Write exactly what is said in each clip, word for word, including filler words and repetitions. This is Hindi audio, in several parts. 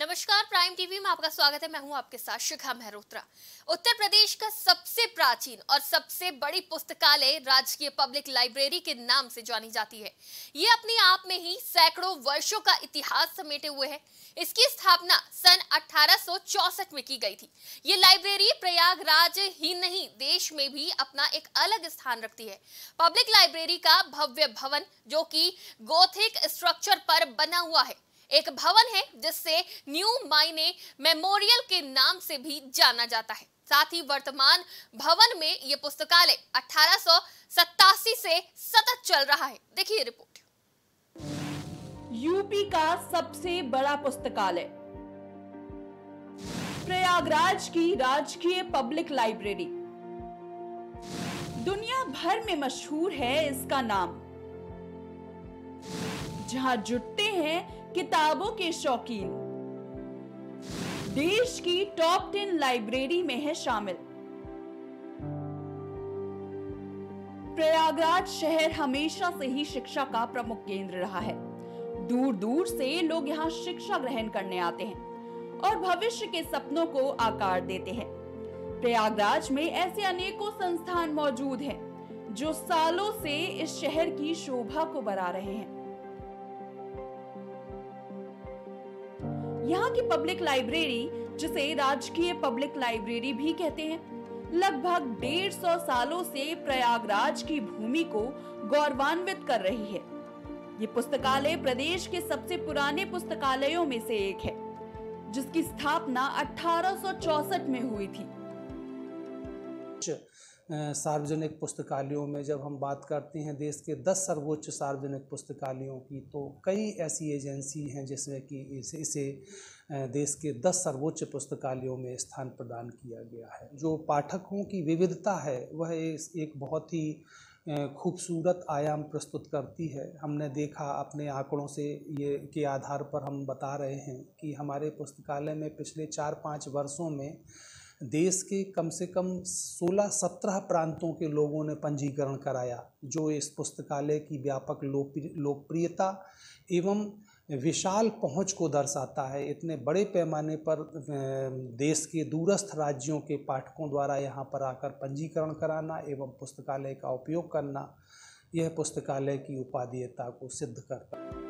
नमस्कार, प्राइम टीवी में आपका स्वागत है। मैं हूं आपके साथ शिखा मेहरोत्रा। उत्तर प्रदेश का सबसे प्राचीन और सबसे बड़ी पुस्तकालय राजकीय पब्लिक लाइब्रेरी के नाम से जानी जाती है। ये अपने आप में ही सैकड़ों वर्षों का इतिहास समेटे हुए है। इसकी स्थापना सन अठारह सौ चौसठ में की गई थी। ये लाइब्रेरी प्रयागराज ही नहीं देश में भी अपना एक अलग स्थान रखती है। पब्लिक लाइब्रेरी का भव्य भवन जो कि गोथिक स्ट्रक्चर पर बना हुआ है, एक भवन है जिससे न्यू माइने मेमोरियल के नाम से भी जाना जाता है। साथ ही वर्तमान भवन में ये पुस्तकालय अठारह सौ सतासी से सतत चल रहा है। देखिए रिपोर्ट। यूपी का सबसे बड़ा पुस्तकालय प्रयागराज की राजकीय पब्लिक लाइब्रेरी दुनिया भर में मशहूर है। इसका नाम जहां जुटते हैं किताबों के शौकीन, देश की टॉप टेन लाइब्रेरी में है शामिल। प्रयागराज शहर हमेशा से ही शिक्षा का प्रमुख केंद्र रहा है। दूर दूर से लोग यहाँ शिक्षा ग्रहण करने आते हैं और भविष्य के सपनों को आकार देते हैं। प्रयागराज में ऐसे अनेकों संस्थान मौजूद हैं जो सालों से इस शहर की शोभा को बढ़ा रहे हैं। यहाँ की पब्लिक लाइब्रेरी, जिसे राजकीय पब्लिक लाइब्रेरी भी कहते हैं, लगभग डेढ़ सौ सालों से प्रयागराज की भूमि को गौरवान्वित कर रही है। ये पुस्तकालय प्रदेश के सबसे पुराने पुस्तकालयों में से एक है, जिसकी स्थापना अठारह सौ चौसठ में हुई थी। सार्वजनिक पुस्तकालयों में जब हम बात करते हैं देश के दस सर्वोच्च सार्वजनिक पुस्तकालयों की, तो कई ऐसी एजेंसी हैं जिसमें कि इसे देश के दस सर्वोच्च पुस्तकालयों में स्थान प्रदान किया गया है। जो पाठकों की विविधता है वह एक बहुत ही खूबसूरत आयाम प्रस्तुत करती है। हमने देखा अपने आंकड़ों से, ये के आधार पर हम बता रहे हैं कि हमारे पुस्तकालय में पिछले चार पाँच वर्षों में देश के कम से कम सोलह सत्रह प्रांतों के लोगों ने पंजीकरण कराया, जो इस पुस्तकालय की व्यापक लोकप्रियता एवं विशाल पहुंच को दर्शाता है। इतने बड़े पैमाने पर देश के दूरस्थ राज्यों के पाठकों द्वारा यहां पर आकर पंजीकरण कराना एवं पुस्तकालय का उपयोग करना, यह पुस्तकालय की उपादेयता को सिद्ध करता है।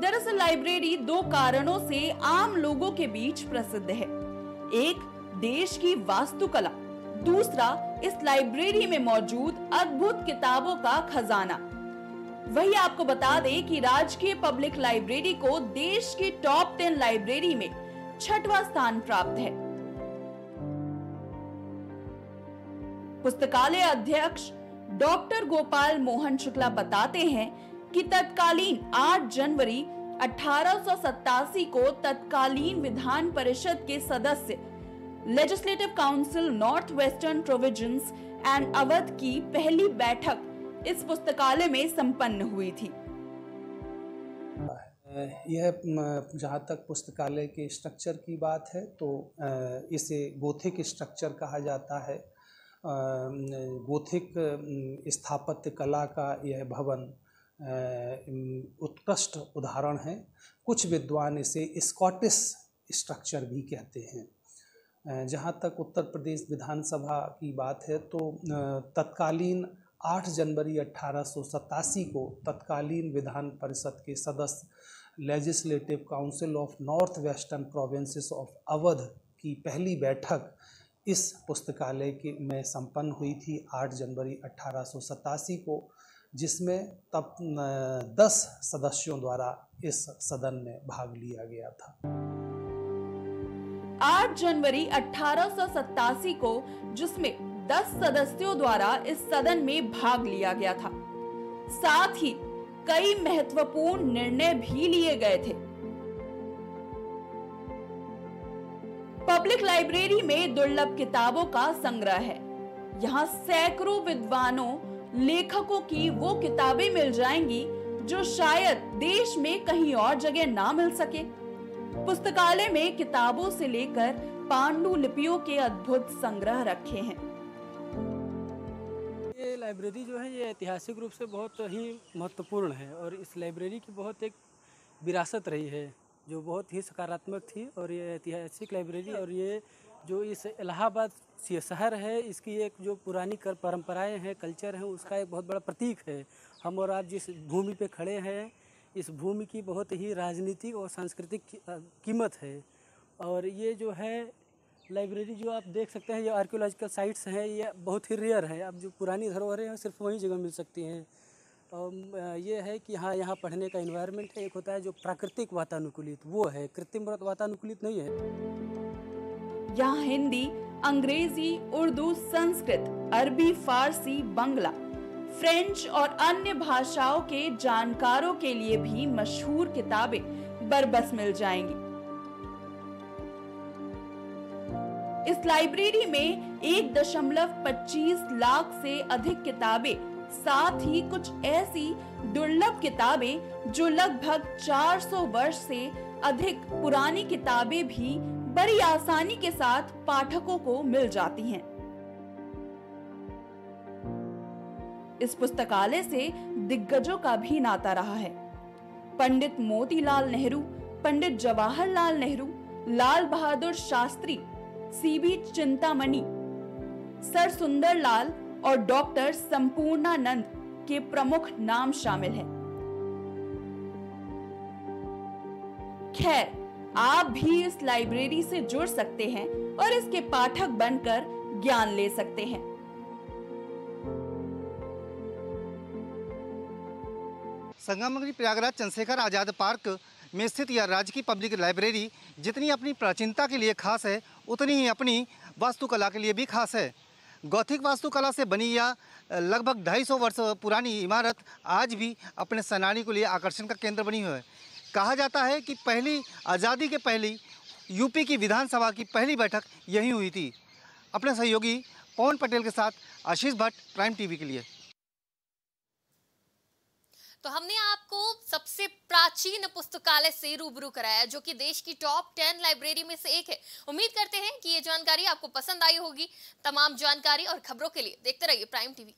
दरअसल लाइब्रेरी दो कारणों से आम लोगों के बीच प्रसिद्ध है। एक, देश की वास्तुकला, दूसरा इस लाइब्रेरी में मौजूद अद्भुत किताबों का खजाना। वही आपको बता दें कि राजकीय पब्लिक लाइब्रेरी को देश की टॉप टेन लाइब्रेरी में छठवां स्थान प्राप्त है। पुस्तकालय अध्यक्ष डॉक्टर गोपाल मोहन शुक्ला बताते हैं कि तत्कालीन आठ जनवरी अठारह सौ सतासी को तत्कालीन विधान परिषद के सदस्य legislative council north western provinces and Awadh की पहली बैठक इस पुस्तकालय में संपन्न हुई थी। यह जहाँ तक पुस्तकालय के स्ट्रक्चर की बात है, तो इसे गोथिक स्ट्रक्चर कहा जाता है। गोथिक स्थापत्य कला का यह भवन उत्कृष्ट उदाहरण है। कुछ विद्वान इसे स्कॉटिश स्ट्रक्चर भी कहते हैं। जहाँ तक उत्तर प्रदेश विधानसभा की बात है, तो तत्कालीन आठ जनवरी अट्ठारह सौ सतासी को तत्कालीन विधान परिषद के सदस्य legislative council of north western provinces of Awadh की पहली बैठक इस पुस्तकालय के में संपन्न हुई थी आठ जनवरी अट्ठारह सौ सतासी को, जिसमें तब दस सदस्यों द्वारा इस सदन में भाग लिया गया था। आठ जनवरी अट्ठारह सौ सतासी को जिसमें दस सदस्यों द्वारा इस सदन में भाग लिया गया था, साथ ही कई महत्वपूर्ण निर्णय भी लिए गए थे। पब्लिक लाइब्रेरी में दुर्लभ किताबों का संग्रह है। यहाँ सैकड़ों विद्वानों, लेखकों की वो किताबें मिल जाएंगी जो शायद देश में कहीं और जगह ना मिल सके। पुस्तकालय में किताबों से लेकर पांडुलिपियों के अद्भुत संग्रह रखे हैं। ये लाइब्रेरी जो है ये ऐतिहासिक रूप से बहुत ही महत्वपूर्ण है और इस लाइब्रेरी की बहुत एक विरासत रही है। जो बहुत ही सकारात्मक थी। और ये ऐतिहासिक लाइब्रेरी और ये जो इस इलाहाबाद ये शहर है इसकी एक जो पुरानी कर परंपराएं हैं, कल्चर हैं, उसका एक बहुत बड़ा प्रतीक है। हम और आप जिस भूमि पे खड़े हैं इस भूमि की बहुत ही राजनीतिक और सांस्कृतिक कीमत है। और ये जो है लाइब्रेरी जो आप देख सकते हैं ये आर्कियोलॉजिकल साइट्स हैं, ये बहुत ही रेयर है। अब जो पुरानी धरोहरें हैं सिर्फ वही जगह मिल सकती हैं। और ये है कि हाँ, यहाँ पढ़ने का एनवायरनमेंट है। एक होता है जो प्राकृतिक वातानुकूलित, वो है कृत्रिम वातानुकूलित नहीं है। यहाँ हिंदी, अंग्रेजी, उर्दू, संस्कृत, अरबी, फारसी, बंगला, फ्रेंच और अन्य भाषाओं के जानकारों के लिए भी मशहूर किताबें बरबस मिल जाएंगी। इस लाइब्रेरी में एक दशमलव पच्चीस लाख से अधिक किताबें, साथ ही कुछ ऐसी दुर्लभ किताबें जो लगभग चार सौ वर्ष से अधिक पुरानी किताबें भी बड़ी आसानी के साथ पाठकों को मिल जाती हैं। इस पुस्तकालय से दिग्गजों का भी नाता रहा है। Pandit Motilal Nehru, Pandit Jawaharlal Nehru, Lal Bahadur Shastri, C B Chintamani, sir Sundarlal और डॉक्टर संपूर्णानंद के प्रमुख नाम शामिल हैं। खैर, आप भी इस लाइब्रेरी से जुड़ सकते हैं और इसके पाठक बनकर ज्ञान ले सकते हैं। संगमनगरी प्रयागराज चंद्रशेखर आजाद पार्क में स्थित यह राजकीय पब्लिक लाइब्रेरी जितनी अपनी प्राचीनता के लिए खास है उतनी ही अपनी वास्तुकला के लिए भी खास है। गौथिक वास्तुकला से बनी यह लगभग ढाई सौ वर्ष पुरानी इमारत आज भी अपने सैलानी के लिए आकर्षण का केंद्र बनी हुई है। कहा जाता है कि पहली आज़ादी के पहले यूपी की विधानसभा की पहली बैठक यहीं हुई थी। अपने सहयोगी पवन पटेल के साथ आशीष भट्ट, प्राइम टीवी के लिए। तो हमने आपको सबसे प्राचीन पुस्तकालय से रूबरू कराया जो कि देश की टॉप टेन लाइब्रेरी में से एक है। उम्मीद करते हैं कि ये जानकारी आपको पसंद आई होगी। तमाम जानकारी और खबरों के लिए देखते रहिए प्राइम टीवी।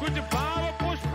कुछ भाव पुष्प